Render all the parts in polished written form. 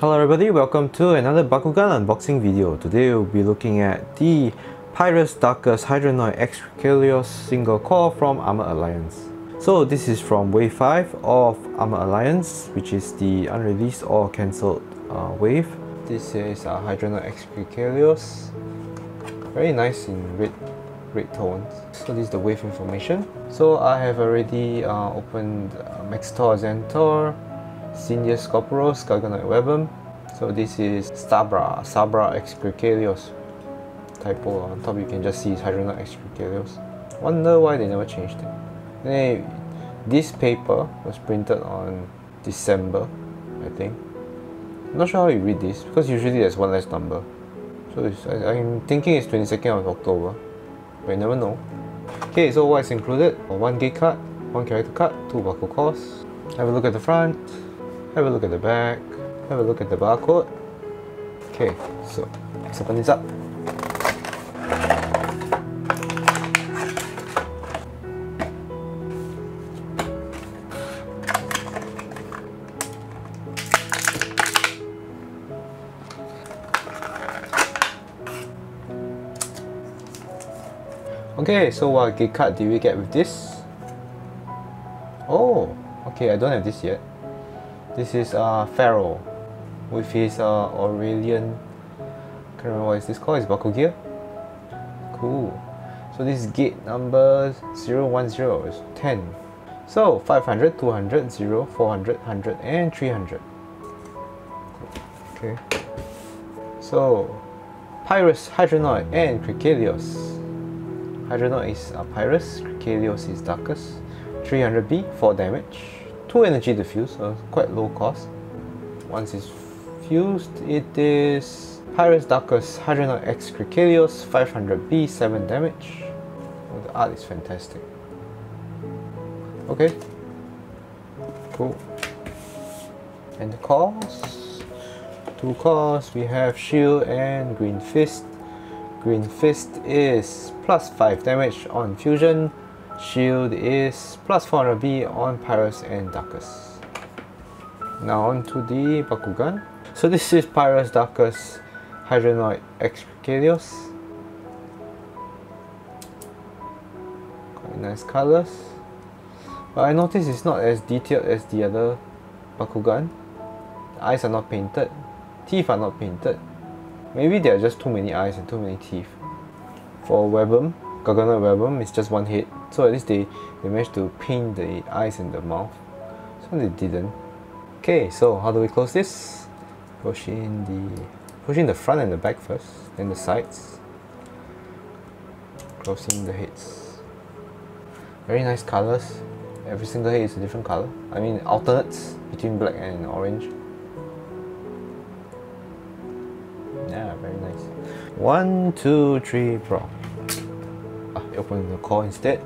Hello everybody, welcome to another Bakugan unboxing video. Today we'll be looking at the Pyrus Darkus Hydranoid x Krakelios single core from Armored Alliance. So this is from wave 5 of Armored Alliance, which is the unreleased or cancelled wave. This is our Hydranoid x Krakelios. Very nice in red tones. So this is the wave information. So I have already opened Maxtor Zentor, Senior Scorpios, Gargonite Webam. So this is Sabra x Krakelios. Typo on top, you can just see it's Hydranoid x Krakelios. Wonder why they never changed it. Anyway, this paper was printed on December, I think. I'm not sure how you read this because usually there's one less number. So it's, I'm thinking it's 22nd of October, but you never know. Okay, so what's included? One gate card, one character card, two Baku Cores. Have a look at the front. Have a look at the back, have a look at the barcode. Okay, so let's open this up. Okay, so what gig card did we get with this? Oh, okay, I don't have this yet. This is Pharaoh with his Aurelian, can't remember what is this called, it's Bakugear. Cool. So this is gate number 010, it's 10. So 500, 200, 0, 400, 100 and 300. Okay. So Pyrus, Hydranoid and Krakelios. Hydranoid is Pyrus, Krakelios is Darkus. 300B, 4 damage. 2 energy diffuse, so quite low cost. Once it's fused, it is Pyrus Darkus Hydranoid x Krakelios 500B 7 damage. Oh, the art is fantastic. Okay, cool. And the cores, two cores. We have Shield and Green Fist. Green Fist is plus 5 damage on fusion. Shield is plus 400B on Pyrus and Darkus. Now on to the Bakugan. So this is Pyrus Darkus Hydranoid x Krakelios. Quite nice colors. But I noticed it's not as detailed as the other Bakugan. The eyes are not painted. Teeth are not painted. Maybe there are just too many eyes and too many teeth. For Webam, Gargonite Webbum is just one hit, so at least they managed to paint the eyes and the mouth. So they didn't. Okay, so how do we close this? Push in the front and the back first, then the sides. Closing the heads. Very nice colors. Every single head is a different color. I mean, alternates between black and orange. Yeah, very nice. 1, 2, 3, bro. Open the core instead.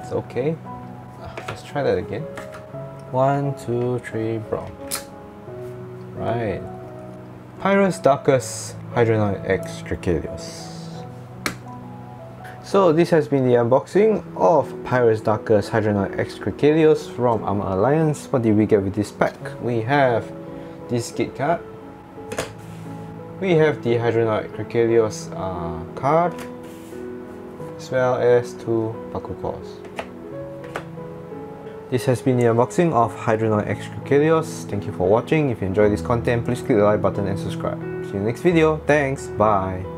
It's okay. Let's try that again. 1, 2, 3, brown. Right. Pyrus Darkus Hydranoid x Krakelios. So this has been the unboxing of Pyrus Darkus Hydranoid x Krakelios from Armored Alliance. What did we get with this pack? We have this gate card. We have the Hydranoid Krakelios card, as well as two Baku Cores. This has been the unboxing of Hydranoid x Krakelios. Thank you for watching. If you enjoyed this content, please click the like button and subscribe. See you in the next video. Thanks. Bye.